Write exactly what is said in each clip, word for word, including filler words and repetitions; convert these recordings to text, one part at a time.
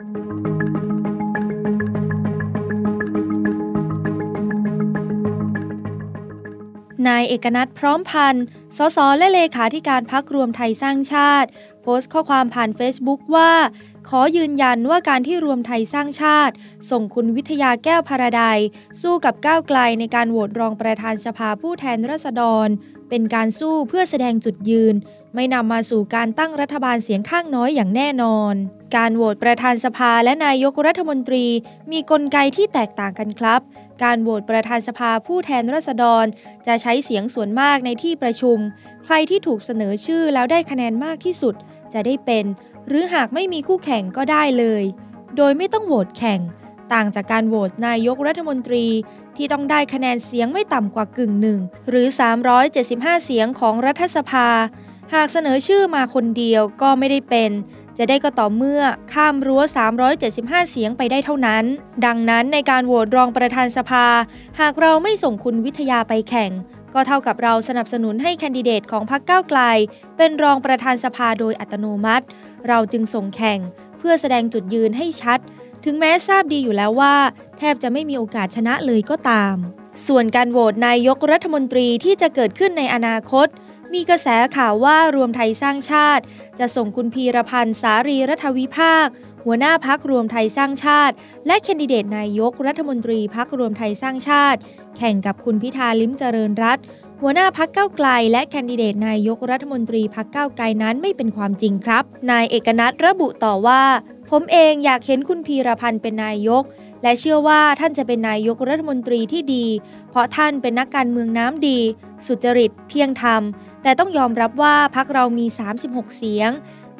นายเอกนัทพร้อมพันธ์สสและเลขาธิการพรรครวมไทยสร้างชาติโพสต์ข้อความผ่านเฟซบุ๊กว่าขอยืนยันว่าการที่รวมไทยสร้างชาติส่งคุณวิทยาแก้วภารดัยสู้กับก้าวไกลในการโหวตรองประธานสภาผู้แทนราษฎรเป็นการสู้เพื่อแสดงจุดยืนไม่นำมาสู่การตั้งรัฐบาลเสียงข้างน้อยอย่างแน่นอนการโหวตประธานสภาและนายกรัฐมนตรีมีกลไกที่แตกต่างกันครับการโหวตประธานสภาผู้แทนราษฎรจะใช้เสียงส่วนมากในที่ประชุมใครที่ถูกเสนอชื่อแล้วได้คะแนนมากที่สุดจะได้เป็นหรือหากไม่มีคู่แข่งก็ได้เลยโดยไม่ต้องโหวตแข่งต่างจากการโหวตนายกรัฐมนตรีที่ต้องได้คะแนนเสียงไม่ต่ำกว่ากึ่งหนึ่งหรือสามร้อยเจ็ดสิบห้าเสียงของรัฐสภาหากเสนอชื่อมาคนเดียวก็ไม่ได้เป็นจะได้ก็ต่อเมื่อข้ามรั้วสามร้อยเจ็ดสิบห้าเสียงไปได้เท่านั้นดังนั้นในการโหวตรองประธานสภาหากเราไม่ส่งคุณวิทยาไปแข่งก็เท่ากับเราสนับสนุนให้แคนดิเดตของพรรคก้าวไกลเป็นรองประธานสภาโดยอัตโนมัติเราจึงส่งแข่งเพื่อแสดงจุดยืนให้ชัดถึงแม้ทราบดีอยู่แล้วว่าแทบจะไม่มีโอกาสชนะเลยก็ตามส่วนการโหวตนายกรัฐมนตรีที่จะเกิดขึ้นในอนาคตมีกระแสข่าวว่ารวมไทยสร้างชาติจะส่งคุณพีรพันธ์สารีรัฐวิภาคหัวหน้าพรรครวมไทยสร้างชาติและแคนดิเดตนายกรัฐมนตรีพรรครวมไทยสร้างชาติแข่งกับคุณพิธาลิ้มเจริญรัตน์หัวหน้าพรรคก้าวไกลและแคนดิเดตนายกรัฐมนตรีพรรคก้าวไกลนั้นไม่เป็นความจริงครับนายเอกนัทระบุต่อว่าผมเองอยากเห็นคุณพีรพันธ์เป็นนายกและเชื่อว่าท่านจะเป็นนายกรัฐมนตรีที่ดีเพราะท่านเป็นนักการเมืองน้ำดีสุจริตเที่ยงธรรมแต่ต้องยอมรับว่าพรรคเรามีสามสิบหกเสียง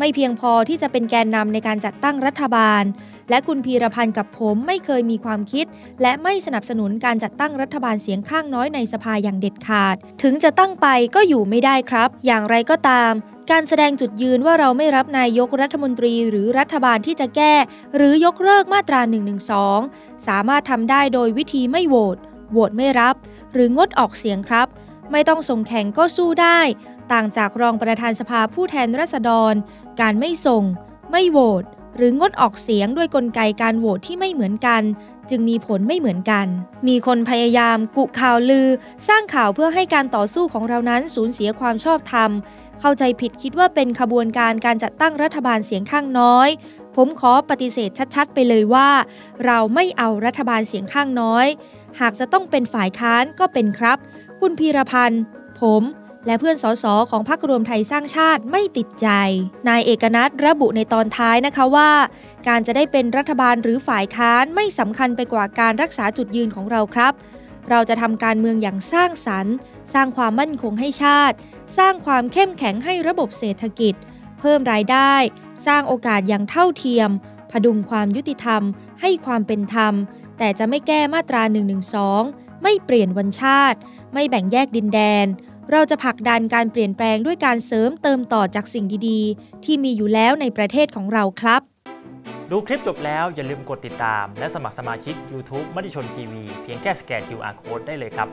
ไม่เพียงพอที่จะเป็นแกนนำในการจัดตั้งรัฐบาลและคุณพีรพันธ์กับผมไม่เคยมีความคิดและไม่สนับสนุนการจัดตั้งรัฐบาลเสียงข้างน้อยในสภาอย่างเด็ดขาดถึงจะตั้งไปก็อยู่ไม่ได้ครับอย่างไรก็ตามการแสดงจุดยืนว่าเราไม่รับนายกรัฐมนตรีหรือรัฐบาลที่จะแก้หรือยกเลิกมาตราหนึ่งหนึ่งสองสามารถทำได้โดยวิธีไม่โหวตโหวตไม่รับหรืองดออกเสียงครับไม่ต้องส่งแข่งก็สู้ได้ต่างจากรองประธานสภาผู้แทนราษฎรการไม่ส่งไม่โหวตหรืองดออกเสียงด้วยกลไกการโหวตที่ไม่เหมือนกันจึงมีผลไม่เหมือนกันมีคนพยายามกุข่าวลือสร้างข่าวเพื่อให้การต่อสู้ของเรานั้นสูญเสียความชอบธรรมเข้าใจผิดคิดว่าเป็นขบวนการการจัดตั้งรัฐบาลเสียงข้างน้อยผมขอปฏิเสธชัดๆไปเลยว่าเราไม่เอารัฐบาลเสียงข้างน้อยหากจะต้องเป็นฝ่ายค้านก็เป็นครับคุณพีรพันธ์ผมและเพื่อนสสของพรรครวมไทยสร้างชาติไม่ติดใจนายเอกนัทระบุในตอนท้ายนะคะว่าการจะได้เป็นรัฐบาลหรือฝ่ายค้านไม่สำคัญไปกว่าการรักษาจุดยืนของเราครับเราจะทำการเมืองอย่างสร้างสรรค์สร้างความมั่นคงให้ชาติสร้างความเข้มแข็งให้ระบบเศรษฐกิจเพิ่มรายได้สร้างโอกาสอย่างเท่าเทียมผดุงความยุติธรรมให้ความเป็นธรรมแต่จะไม่แก้มาตราหนึ่งหนึ่งสองไม่เปลี่ยนวันชาติไม่แบ่งแยกดินแดนเราจะผลักดันการเปลี่ยนแปลงด้วยการเสริมเติมต่อจากสิ่งดีๆที่มีอยู่แล้วในประเทศของเราครับดูคลิปจบแล้วอย่าลืมกดติดตามและสมัครสมาชิก YouTube มติชนทีวีเพียงแค่สแกน คิว อาร์ Code ได้เลยครับ